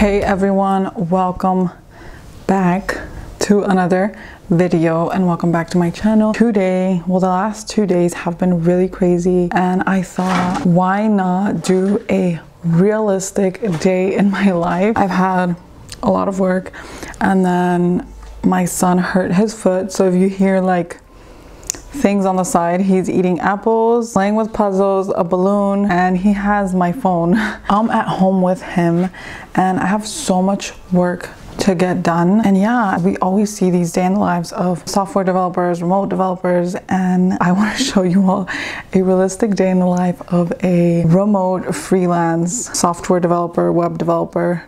Hey everyone, welcome back to another video and welcome back to my channel. Today, well, the last 2 days have been really crazy and I thought, why not do a realistic day in my life? I've had a lot of work and then my son hurt his foot, so if you hear like things on the side, he's eating apples, playing with puzzles, a balloon, and he has my phone. I'm at home with him and I have so much work to get done. And yeah, we always see these day in the lives of software developers, remote developers, and I want to show you all a realistic day in the life of a remote freelance software developer, web developer,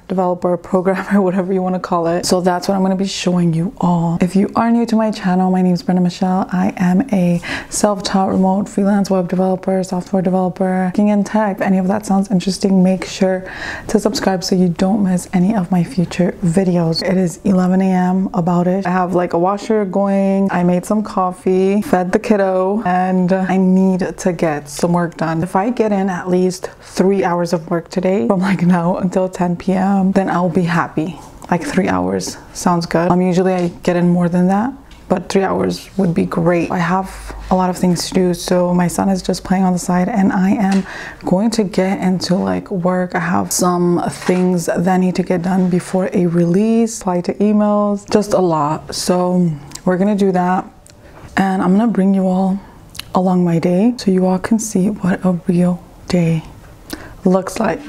programmer, whatever you want to call it. So that's what I'm going to be showing you all. If you are new to my channel, my name is Brenda Michelle. I am a self-taught remote freelance web developer, software developer, working in tech. If any of that sounds interesting, make sure to subscribe so you don't miss any of my future videos. It is 11 a.m. about it. I have like a washer going. I made some coffee, fed the kiddo, and I need to get some work done. If I get in at least 3 hours of work today from like now until 10 p.m., then I'll be happy. Like 3 hours sounds good. Usually I get in more than that, but 3 hours would be great. I have a lot of things to do, so my son is just playing on the side and I am going to get into like work. I have some things that need to get done before a release, reply to emails, just a lot. So we're gonna do that and I'm gonna bring you all along my day so you all can see what a real day looks like.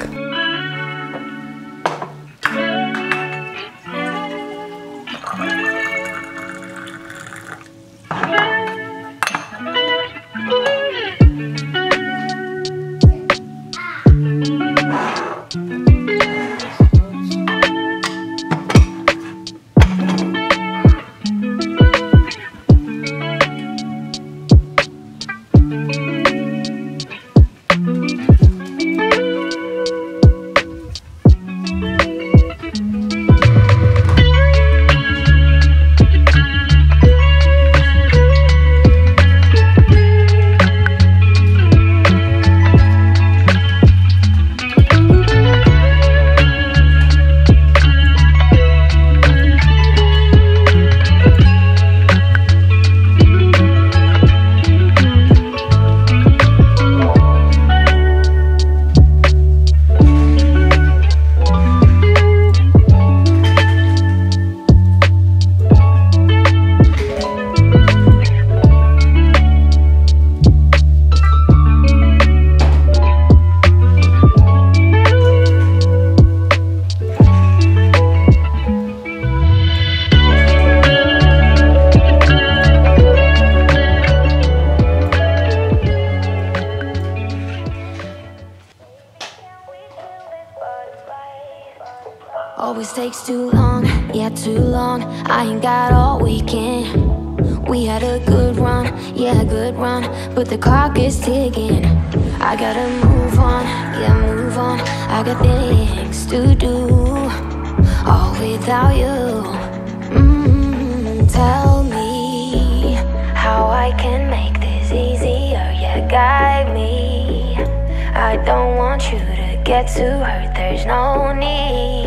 Always takes too long, yeah, too long. I ain't got all weekend. We had a good run, yeah, a good run, but the clock is ticking. I gotta move on, yeah, move on. I got things to do, all without you. Tell me how I can make this easier, yeah, guide me. I don't want you to get too hurt, there's no need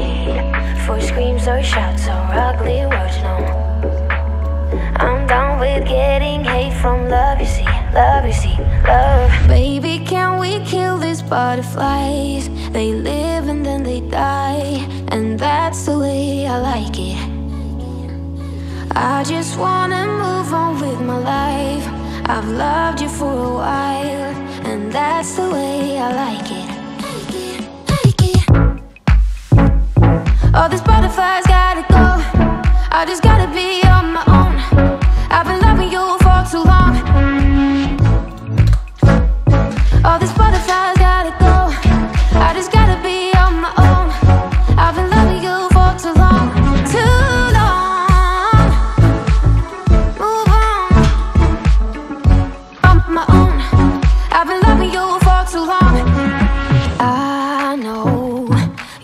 for screams or shouts or ugly words, no. I'm done with getting hate from love, you see, love, you see, love. Baby, can we kill these butterflies? They live and then they die, and that's the way I like it. I just wanna move on with my life. I've loved you for a while, and that's the way I like it. All these butterflies gotta go, I just gotta be on my own. I've been loving you for too long. All these butterflies gotta go, I just gotta be on my own. I've been loving you for too long, too long. Move on, on my own. I've been loving you for too long. I know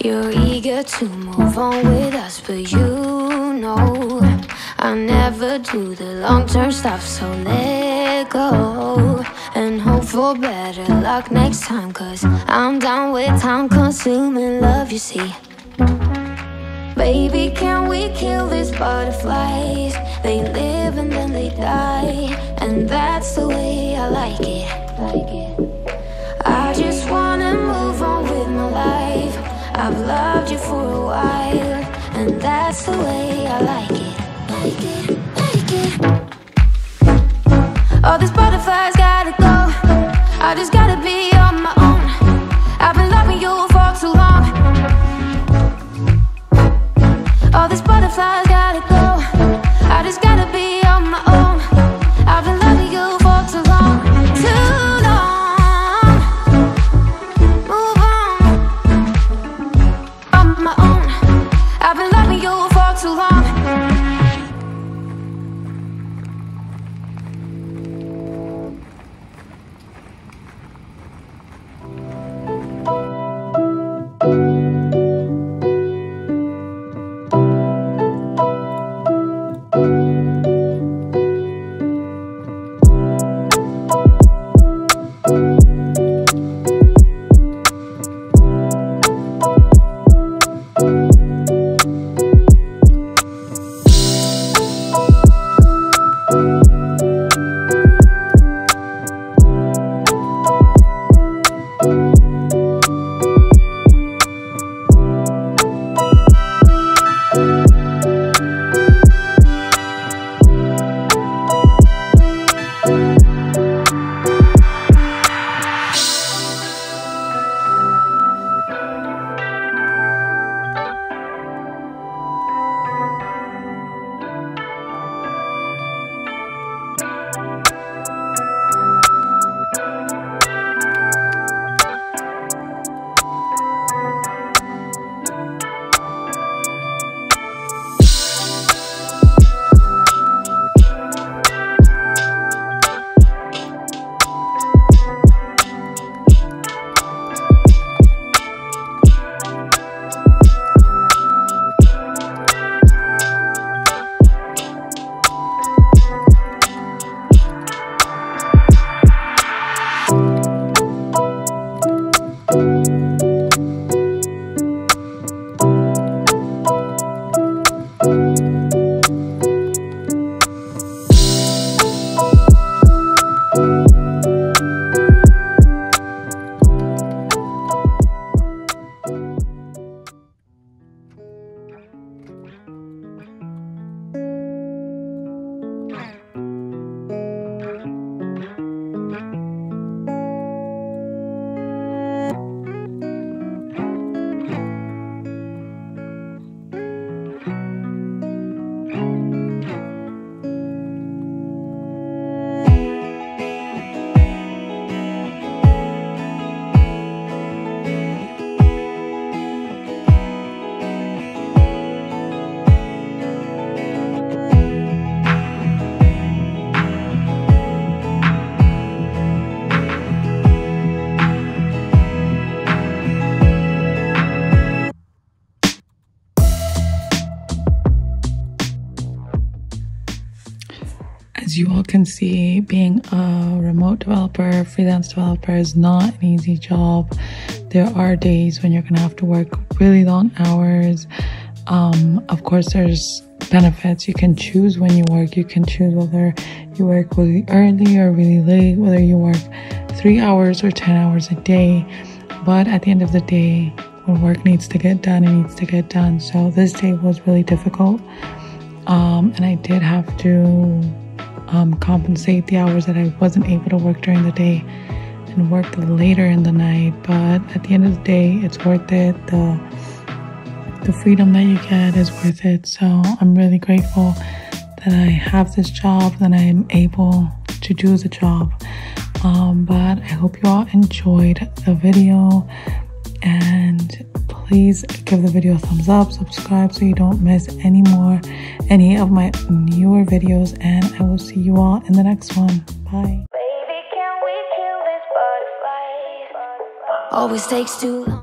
you're eager to move on with us, but you know I never do the long-term stuff, so let go and hope for better luck next time, cause I'm done with time-consuming love, you see. Baby, can we kill these butterflies? They live and then they die, and that's the way I like it. I just wanna move on with my life. I've loved you for a while, and that's the way I like it. All these butterflies gotta go. I just gotta be on my own. I've been loving you for too long. All these butterflies gotta go. I just gotta be on my own. I've been loving you for too long. Too long. Move on. On my own. I've been loving you for too long. As you all can see, being a remote developer, freelance developer is not an easy job. There are days when you're gonna have to work really long hours. Of course, there's benefits. You can choose when you work. You can choose whether you work really early or really late, whether you work 3 hours or 10 hours a day. But at the end of the day, when work needs to get done, it needs to get done. So this day was really difficult. And I did have to compensate the hours that I wasn't able to work during the day and work later in the night. But at the end of the day, it's worth it. The freedom that you get is worth it. So I'm really grateful that I have this job, that I am able to do the job. But I hope you all enjoyed the video, and please give the video a thumbs up, subscribe so you don't miss any of my newer videos, and I will see you all in the next one. Bye. Baby, can we kill these butterflies? Always takes too long.